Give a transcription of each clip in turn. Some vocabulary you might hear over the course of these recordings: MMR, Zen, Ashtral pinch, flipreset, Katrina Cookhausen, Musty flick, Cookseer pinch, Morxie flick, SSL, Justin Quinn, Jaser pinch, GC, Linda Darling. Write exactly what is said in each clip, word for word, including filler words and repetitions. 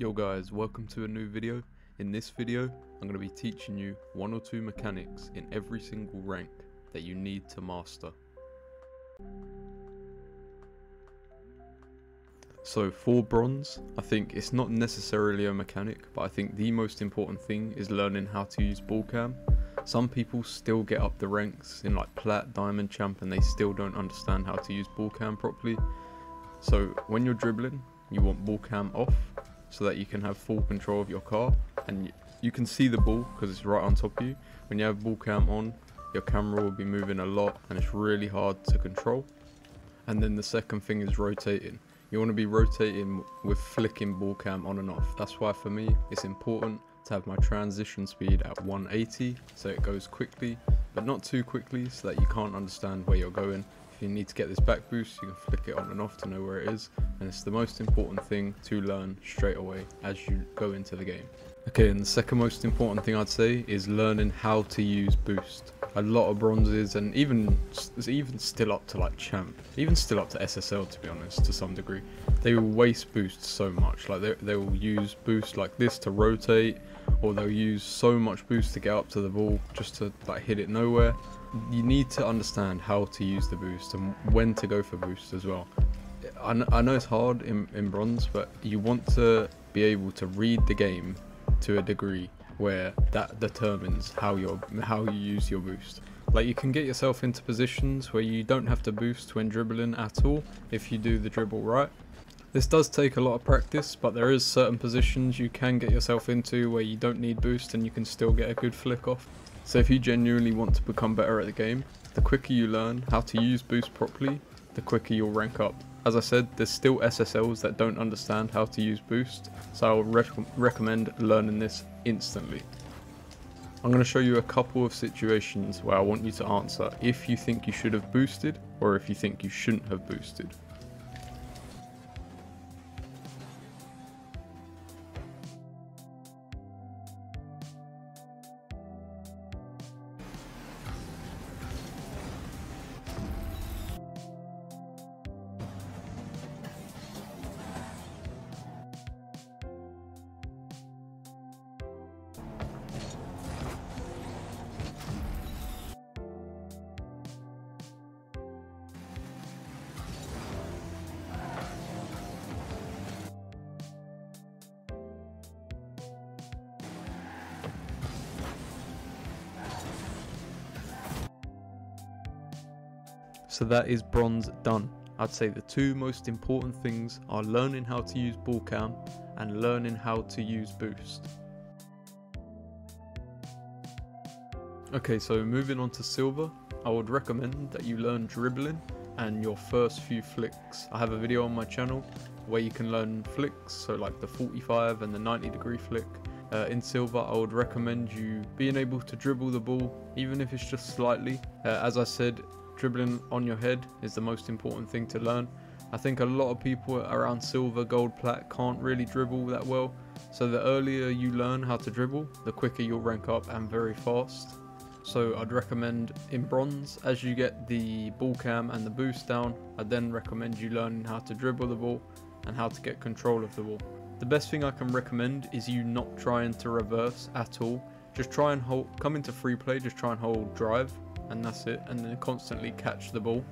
Yo guys, welcome to a new video. In this video, I'm going to be teaching you one or two mechanics in every single rank that you need to master. So for bronze, I think it's not necessarily a mechanic, but I think the most important thing is learning how to use ball cam. Some people still get up the ranks in like plat, diamond, champ, and they still don't understand how to use ball cam properly. So when you're dribbling, you want ball cam off, so that you can have full control of your car and you can see the ball because it's right on top of you. When you have ball cam on, your camera will be moving a lot and it's really hard to control. And then the second thing is rotating. You want to be rotating with flicking ball cam on and off. That's why for me it's important to have my transition speed at one eighty, so it goes quickly but not too quickly so that you can't understand where you're going. If you need to get this back boost, you can flick it on and off to know where it is, and it's the most important thing to learn straight away as you go into the game. Okay, and the second most important thing I'd say is learning how to use boost. A lot of bronzes, and even even still up to like champ, even still up to S S L to be honest, to some degree, they will waste boost so much. Like they, they will use boost like this to rotate, or they'll use so much boost to get up to the ball just to like hit it nowhere. You need to understand how to use the boost and when to go for boost as well. I, kn I know it's hard in, in bronze, but you want to be able to read the game to a degree where that determines how you how you use your boost. Like you can get yourself into positions where you don't have to boost when dribbling at all if you do the dribble right. This does take a lot of practice, but there is certain positions you can get yourself into where you don't need boost and you can still get a good flick off. So if you genuinely want to become better at the game, the quicker you learn how to use boost properly, the quicker you'll rank up. As I said, there's still S S Ls that don't understand how to use boost, so I would rec recommend learning this instantly. I'm going to show you a couple of situations where I want you to answer if you think you should have boosted or if you think you shouldn't have boosted. So that is bronze done. I'd say the two most important things are learning how to use ball cam and learning how to use boost. Okay, so moving on to silver, I would recommend that you learn dribbling and your first few flicks. I have a video on my channel where you can learn flicks, so like the forty-five and the ninety degree flick. Uh, in silver, I would recommend you being able to dribble the ball, even if it's just slightly. Uh, as I said, dribbling on your head is the most important thing to learn. I think a lot of people around silver, gold, plat can't really dribble that well, so the earlier you learn how to dribble, the quicker you'll rank up and very fast. So I'd recommend in bronze, as you get the ball cam and the boost down, I'd then recommend you learning how to dribble the ball and how to get control of the ball. The best thing I can recommend is you not trying to reverse at all. Just try and hold, come into free play, just try and hold drive, and that's it, and then constantly catch the ball.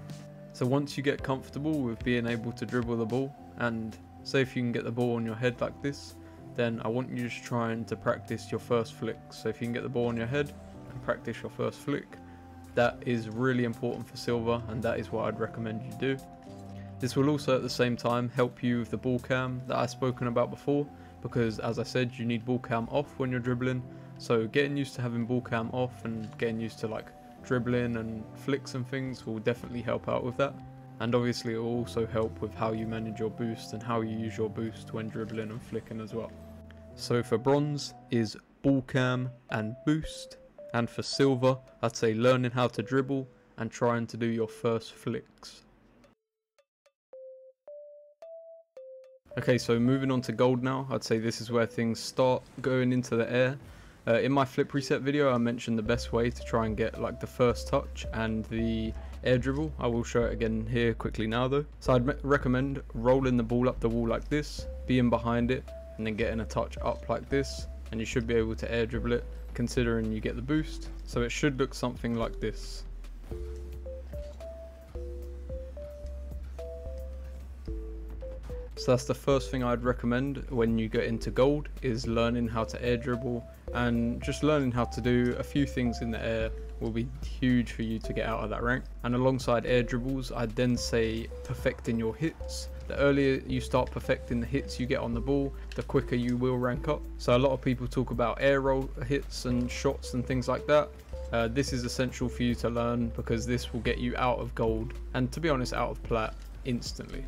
So once you get comfortable with being able to dribble the ball, and say if you can get the ball on your head like this, then I want you just trying to practice your first flick. So if you can get the ball on your head and practice your first flick, that is really important for silver, and that is what I'd recommend you do. This will also at the same time help you with the ball cam that I've spoken about before, because as I said, you need ball cam off when you're dribbling. So getting used to having ball cam off and getting used to like dribbling and flicks and things will definitely help out with that, and obviously it will also help with how you manage your boost and how you use your boost when dribbling and flicking as well. So for bronze is ball cam and boost, and for silver I'd say learning how to dribble and trying to do your first flicks. Okay, so moving on to gold now, I'd say this is where things start going into the air. Uh, in my flip reset video, I mentioned the best way to try and get like the first touch and the air dribble. I will show it again here quickly now though. So I'd recommend rolling the ball up the wall like this, being behind it, and then getting a touch up like this, and you should be able to air dribble it considering you get the boost. So it should look something like this. So that's the first thing I'd recommend when you get into gold, is learning how to air dribble, and just learning how to do a few things in the air will be huge for you to get out of that rank. And alongside air dribbles, I'd then say perfecting your hits. The earlier you start perfecting the hits you get on the ball, the quicker you will rank up. So a lot of people talk about air roll hits and shots and things like that. Uh, this is essential for you to learn, because this will get you out of gold, and to be honest, out of plat instantly.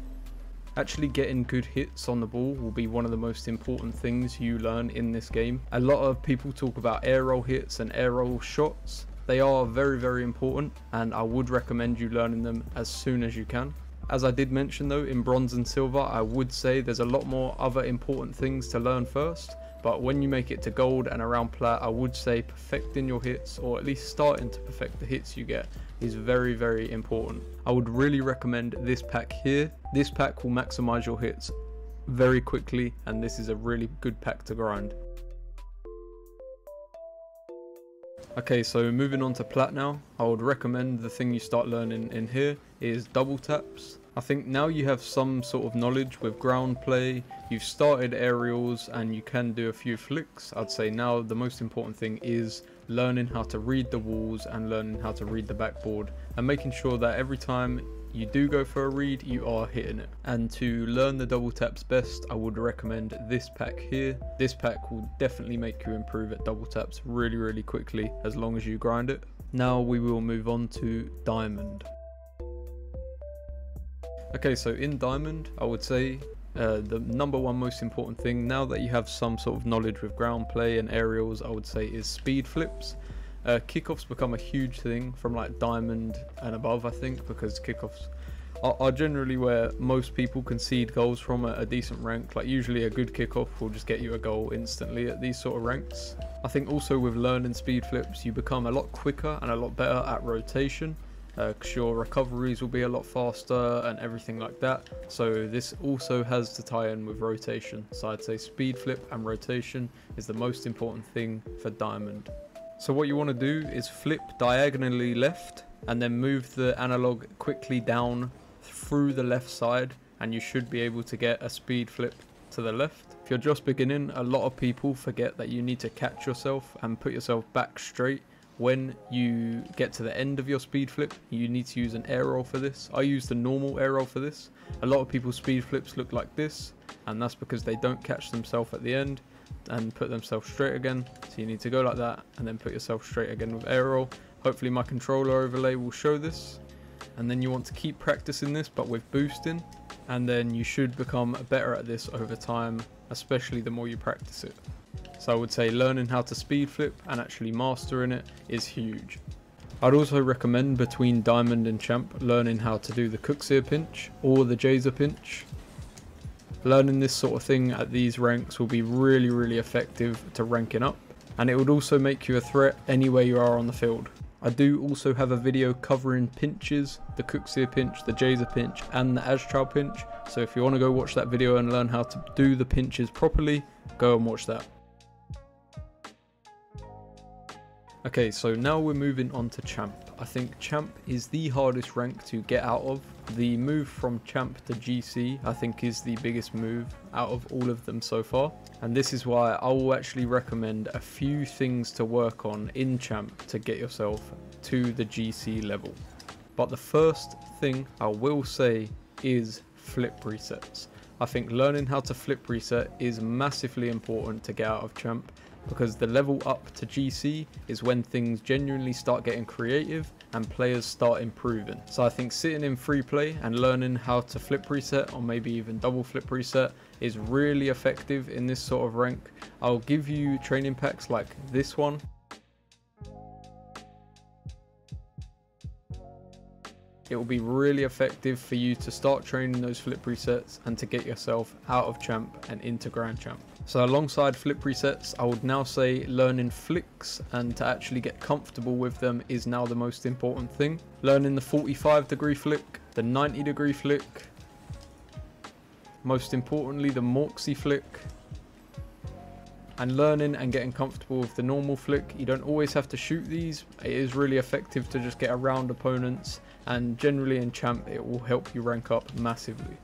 Actually getting good hits on the ball will be one of the most important things you learn in this game. A lot of people talk about air roll hits and air roll shots. They are very, very important, and I would recommend you learning them as soon as you can. As I did mention though, in bronze and silver, I would say there's a lot more other important things to learn first, but when you make it to gold and around plat, I would say perfecting your hits, or at least starting to perfect the hits you get, is very, very important. I would really recommend this pack here. This pack will maximize your hits very quickly, and this is a really good pack to grind. Okay, so moving on to plat now, I would recommend the thing you start learning in here is double taps. I think now you have some sort of knowledge with ground play, you've started aerials, and you can do a few flicks. I'd say now the most important thing is learning how to read the walls and learning how to read the backboard, and making sure that every time you do go for a read, you are hitting it. And to learn the double taps best, I would recommend this pack here. This pack will definitely make you improve at double taps really, really quickly, as long as you grind it. Now we will move on to diamond. Okay, so in diamond, I would say uh, the number one most important thing, now that you have some sort of knowledge with ground play and aerials, I would say is speed flips. Uh, kickoffs become a huge thing from like diamond and above, I think, because kickoffs are, are generally where most people concede goals from a, a decent rank. Like usually a good kickoff will just get you a goal instantly at these sort of ranks. I think also with learning speed flips, you become a lot quicker and a lot better at rotation. Uh, your recoveries will be a lot faster and everything like that. So this also has to tie in with rotation. So I'd say speed flip and rotation is the most important thing for diamond. So what you want to do is flip diagonally left and then move the analog quickly down through the left side, and you should be able to get a speed flip to the left. If you're just beginning, a lot of people forget that you need to catch yourself and put yourself back straight. When you get to the end of your speed flip, you need to use an air roll for this. I use the normal air roll for this. A lot of people's speed flips look like this, and that's because they don't catch themselves at the end and put themselves straight again. So you need to go like that and then put yourself straight again with air roll. Hopefully my controller overlay will show this. And then you want to keep practicing this, but with boosting, and then you should become better at this over time, especially the more you practice it. So I would say learning how to speed flip and actually mastering it is huge. I'd also recommend between diamond and champ learning how to do the Cookseer pinch or the Jaser pinch. Learning this sort of thing at these ranks will be really, really effective to ranking up, and it would also make you a threat anywhere you are on the field. I do also have a video covering pinches, the Cookseer pinch, the Jaser pinch and the Ashtral pinch, so if you want to go watch that video and learn how to do the pinches properly, go and watch that. Okay, so now we're moving on to champ. I think champ is the hardest rank to get out of. The move from champ to G C I think is the biggest move out of all of them so far, and this is why I will actually recommend a few things to work on in champ to get yourself to the G C level. But the first thing I will say is flip resets. I think learning how to flip reset is massively important to get out of champ, because the level up to G C is when things genuinely start getting creative and players start improving. So I think sitting in free play and learning how to flip reset, or maybe even double flip reset, is really effective in this sort of rank. I'll give you training packs like this one. It will be really effective for you to start training those flip resets and to get yourself out of champ and into grand champ. So alongside flip resets, I would now say learning flicks, and to actually get comfortable with them is now the most important thing. Learning the forty-five degree flick, the ninety degree flick, most importantly the Morxie flick, and learning and getting comfortable with the normal flick. You don't always have to shoot these. It is really effective to just get around opponents, and generally in champ it will help you rank up massively.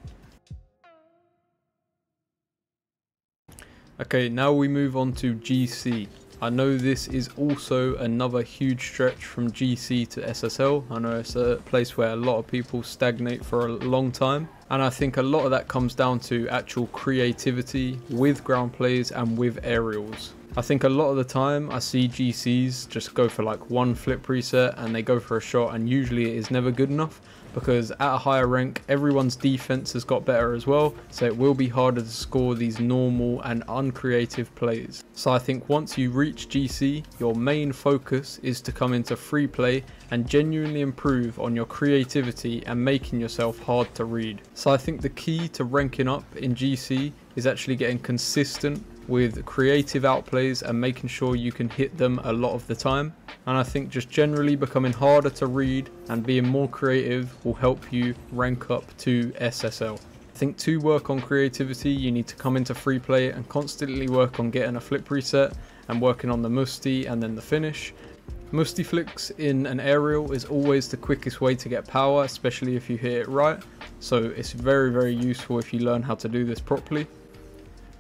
Okay, now we move on to G C. I know this is also another huge stretch from G C to S S L. I know it's a place where a lot of people stagnate for a long time, and I think a lot of that comes down to actual creativity with ground plays and with aerials. I think a lot of the time I see G Cs just go for like one flip reset and they go for a shot, and usually it is never good enough because at a higher rank everyone's defense has got better as well, so it will be harder to score these normal and uncreative plays. So I think once you reach G C, your main focus is to come into free play and genuinely improve on your creativity and making yourself hard to read. So I think the key to ranking up in G C is actually getting consistent with creative outplays and making sure you can hit them a lot of the time. And I think just generally becoming harder to read and being more creative will help you rank up to S S L. I think to work on creativity you need to come into free play and constantly work on getting a flip reset and working on the musty and then the finish. Musty flicks in an aerial is always the quickest way to get power, especially if you hit it right, so it's very very useful if you learn how to do this properly.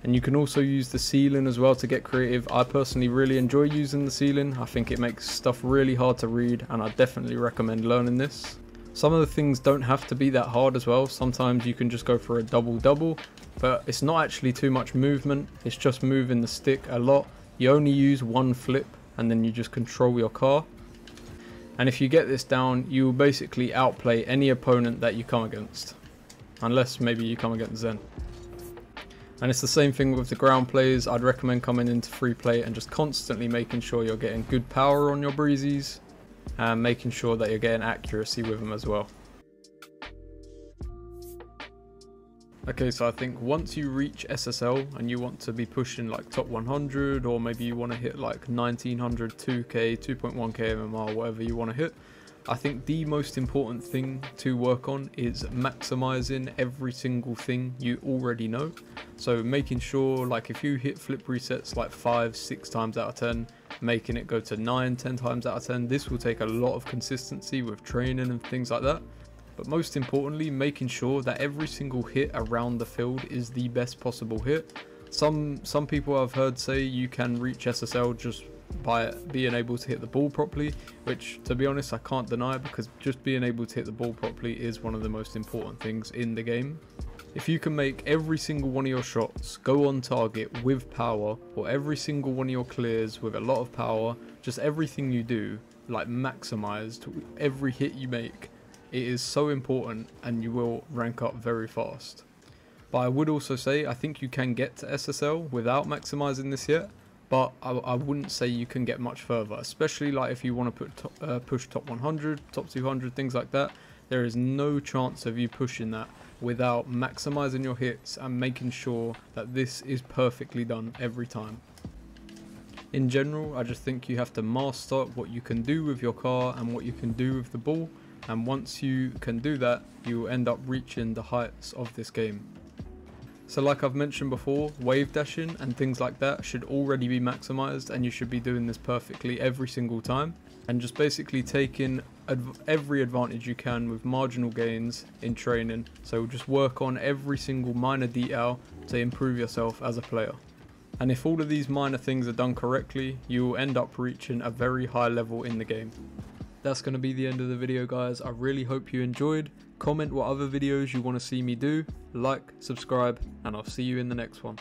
And you can also use the ceiling as well to get creative. I personally really enjoy using the ceiling. I think it makes stuff really hard to read, and I definitely recommend learning this. Some of the things don't have to be that hard as well. Sometimes you can just go for a double double, but it's not actually too much movement, it's just moving the stick a lot. You only use one flip and then you just control your car. And if you get this down, you will basically outplay any opponent that you come against, unless maybe you come against Zen. And it's the same thing with the ground plays. I'd recommend coming into free play and just constantly making sure you're getting good power on your breezes and making sure that you're getting accuracy with them as well. Okay, so I think once you reach S S L and you want to be pushing like top one hundred, or maybe you want to hit like nineteen hundred, two K, two point one K M M R, whatever you want to hit, I think the most important thing to work on is maximizing every single thing you already know. So making sure, like if you hit flip resets like five, six times out of ten, making it go to nine, ten times out of ten. This will take a lot of consistency with training and things like that. But most importantly, making sure that every single hit around the field is the best possible hit. Some some people I've heard say you can reach S S L just by being able to hit the ball properly, which to be honest I can't deny, because just being able to hit the ball properly is one of the most important things in the game. If you can make every single one of your shots go on target with power, or every single one of your clears with a lot of power, just everything you do like maximized, every hit you make, it is so important and you will rank up very fast. But I would also say I think you can get to S S L without maximizing this yet, but I, I wouldn't say you can get much further, especially like if you want to put top, uh, push top one hundred, top two hundred, things like that. There is no chance of you pushing that without maximizing your hits and making sure that this is perfectly done every time. In general, I just think you have to master what you can do with your car and what you can do with the ball. And once you can do that, you will end up reaching the heights of this game. So like I've mentioned before, wave dashing and things like that should already be maximized, and you should be doing this perfectly every single time. And just basically taking adv every advantage you can with marginal gains in training. So just work on every single minor detail to improve yourself as a player. And if all of these minor things are done correctly, you will end up reaching a very high level in the game. That's going to be the end of the video, guys. I really hope you enjoyed. Comment what other videos you want to see me do. Like, subscribe, and I'll see you in the next one.